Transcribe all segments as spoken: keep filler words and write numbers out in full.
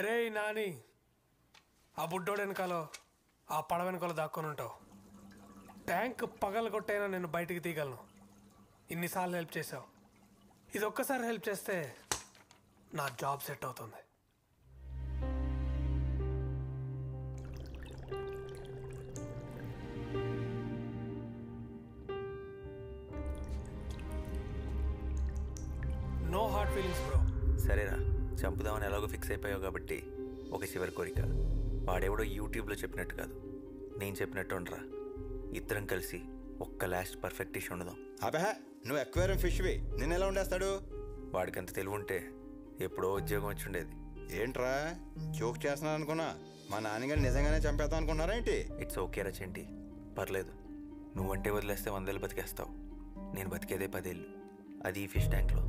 అరే నాని ఆ బుడ్డోడు వెనకాలో ఆ పడవ వెనకాలో దాక్కుని ఉంటావు. ట్యాంక్ పగల కొట్టైనా నేను బయటికి తీయగలను. ఇన్నిసార్లు హెల్ప్ చేసావు, ఇది ఒక్కసారి హెల్ప్ చేస్తే నా జాబ్ సెట్ అవుతుంది. No hard feelings bro. సరేనా, చంపుదామని ఎలాగో ఫిక్స్ అయిపోయావు కాబట్టి ఒక చివరి కోరిక. వాడెవడో యూట్యూబ్లో చెప్పినట్టు కాదు, నేను చెప్పినట్టు ఉండరా. ఇద్దరం కలిసి ఒక్క లాస్ట్ పర్ఫెక్ట్ డిష్ ఉండదాం. అబహా, నువ్వు అక్వేరియం ఫిష్వి, నేను ఎలా ఉండేస్తాడు? వాడికి అంత తెలివి ఉంటే ఎప్పుడో ఉద్యోగం వచ్చి ఉండేది. ఏంట్రా జోక్ చేస్తున్నాను అనుకున్నా, మా నాన్నగారు నిజంగానే చంపేద్దాం అనుకున్నారా ఏంటి? ఇట్స్ ఓకే రా చెంటి, పర్లేదు. నువ్వంటే వదిలేస్తే వందేళ్ళు బతికేస్తావు, నేను బతికేదే పదేళ్ళు. అది ఈ ఫిష్ ట్యాంక్లో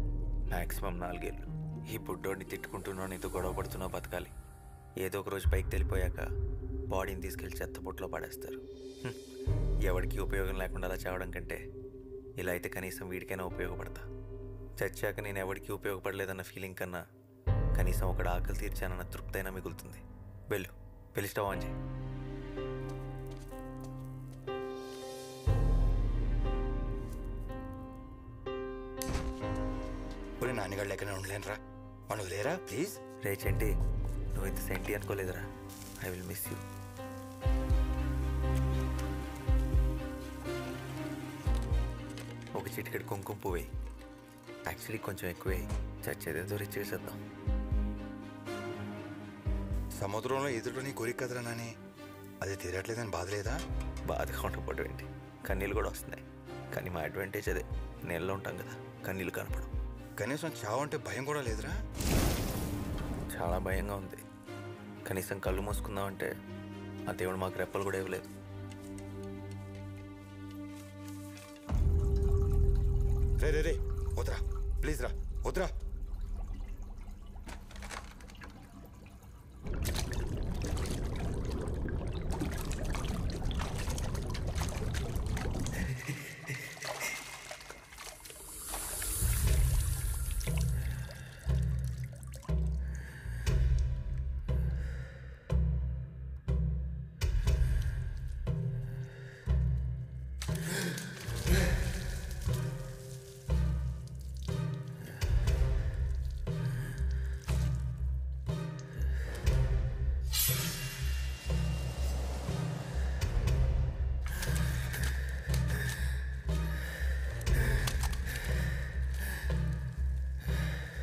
మ్యాక్సిమం నాలుగేళ్ళు. ఈ బుడ్డోడిని తిట్టుకుంటున్నావు, నీతో గొడవ పడుతున్నావు, బతకాలి. ఏదో ఒక రోజు పైకి తెలిపోయాక బాడీని తీసుకెళ్ళి చెత్తబుట్టలో పడేస్తారు. ఎవరికి ఉపయోగం లేకుండా అలా చావడం కంటే ఇలా అయితే కనీసం వీడికైనా ఉపయోగపడతా. చచ్చాక నేను ఎవరికి ఉపయోగపడలేదన్న ఫీలింగ్ కన్నా కనీసం ఒకడు ఆకలి తీర్చానన్న తృప్తి అయినా మిగులుతుంది. వెళ్ళు, పిలిస్తావా అంజీ? ఇప్పుడు నాన్నగారు లేకనే ఉండలేనురా, మనం లేరా ప్లీజ్. రే చెంటి, నువ్వు ఇంత సెంటి అనుకోలేదురా. I will miss you. ఒక చిటికెడు కుంకుమ పువ్వే, యాక్చువల్లీ కొంచెం ఎక్కువే. చచ్చేదేదో రిచ్ చేసేద్దాం. సముద్రంలో ఎదుట నీ కోరిక కదరా నాని, అది తీరట్లేదని బాధలేదా? బాధగా ఉండకపోవడం ఏంటి, కన్నీళ్ళు కూడా వస్తున్నాయి. కానీ మా అడ్వాంటేజ్ అదే, నీళ్ళలో ఉంటాం కదా, కన్నీళ్ళు కనపడం. కనీసం చావు అంటే భయం కూడా లేదురా. చాలా భయంగా ఉంది, కనీసం కళ్ళు మూసుకుందామంటే ఆ దేవుడు మాకు రెప్పలు కూడా ఇవ్వలేదు. రే రే రే వద్దురా ప్లీజ్ రా, వద్దురా.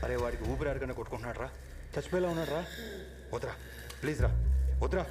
అరే వాడికి ఊపిరి ఆడకుండా కొట్టుకుంటున్నాడు రా, చచ్చిపోయేలా ఉన్నాడు రా. వద్దురా ప్లీజ్ రా, వద్దురా.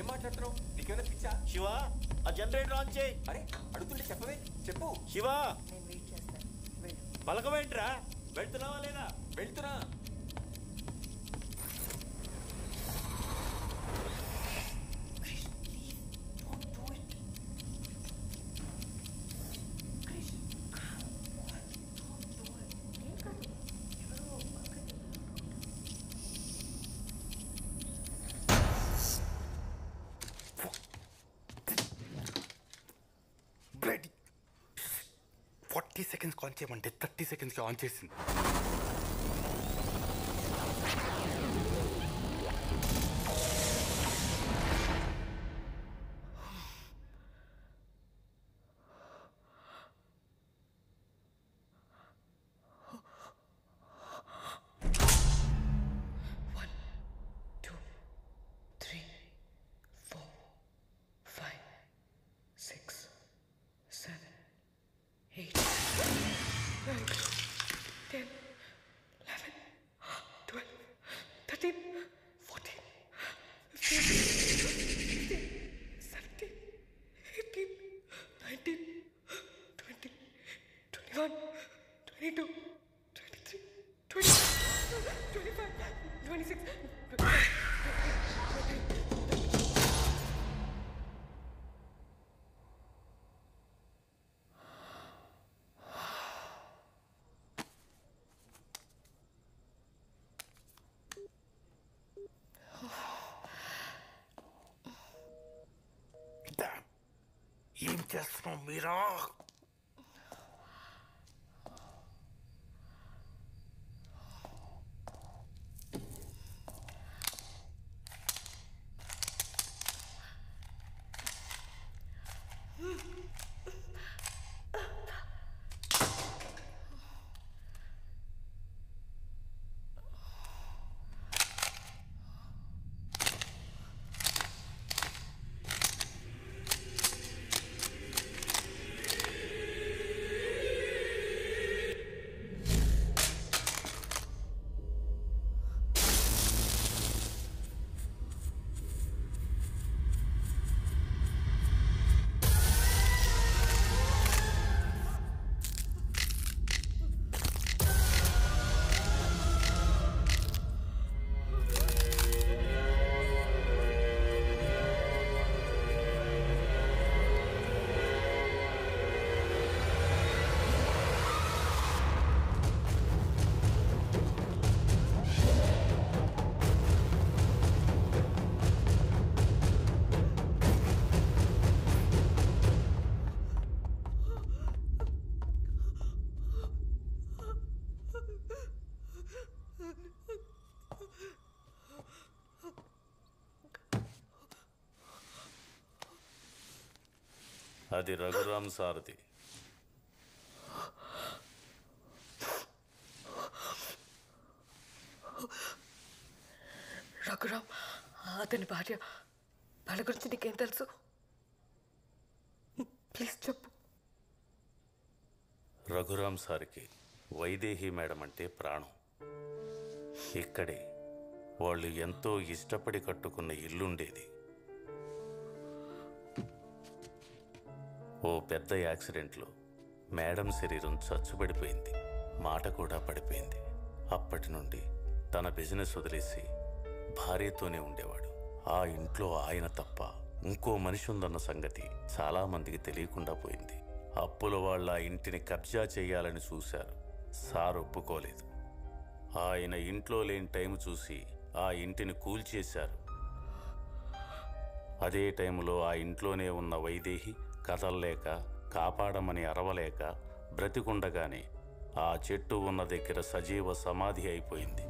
ఏం మాట్లాడుతున్నావు? నీ నీకేమైనా పిచ్చా శివ ఆ జనరేటర్ ఆన్ చేయి. అరే అడుగుతుంటే చెప్పవే. చెప్పు శివ. నేను వెయిట్ చేస్తాను. వెళ్ళు. బలకవేంట్రా వెళ్తున్నావా లేదా? వెళ్తున్నా. సెకండ్స్ ఆన్ చేయమంటే థర్టీ సెకండ్స్కి ఆన్ చేసింది. ఏం చేస్తున్నాం మీరా? అది రఘురామ్ సారథి. రఘురామ్ అతని భార్య. వాళ్ళ గురించి నీకేం తెలుసు? ప్లీజ్ చెప్పు. రఘురామ్ సార్కి వైదేహి మేడం అంటే ప్రాణం. ఇక్కడే వాళ్ళు ఎంతో ఇష్టపడి కట్టుకున్న ఇల్లుండేది. ఓ పెద్ద యాక్సిడెంట్లో మేడం శరీరం చచ్చుబడిపోయింది, మాట కూడా పడిపోయింది. అప్పటి నుండి తన బిజినెస్ వదిలేసి భార్యతోనే ఉండేవాడు. ఆ ఇంట్లో ఆయన తప్ప ఇంకో మనిషి ఉందన్న సంగతి చాలామందికి తెలియకుండా పోయింది. అప్పుల వాళ్ళ ఇంటిని కబ్జా చేయాలని చూశారు. సార్ ఒప్పుకోలేదు. ఆయన ఇంట్లో లేని టైం చూసి ఆ ఇంటిని కూల్చేశారు. అదే టైంలో ఆ ఇంట్లోనే ఉన్న వైదేహి కదల్లేక, కాపాడమని అరవలేక బ్రతికుండగానే ఆ చెట్టు ఉన్న దగ్గర సజీవ సమాధి అయిపోయింది.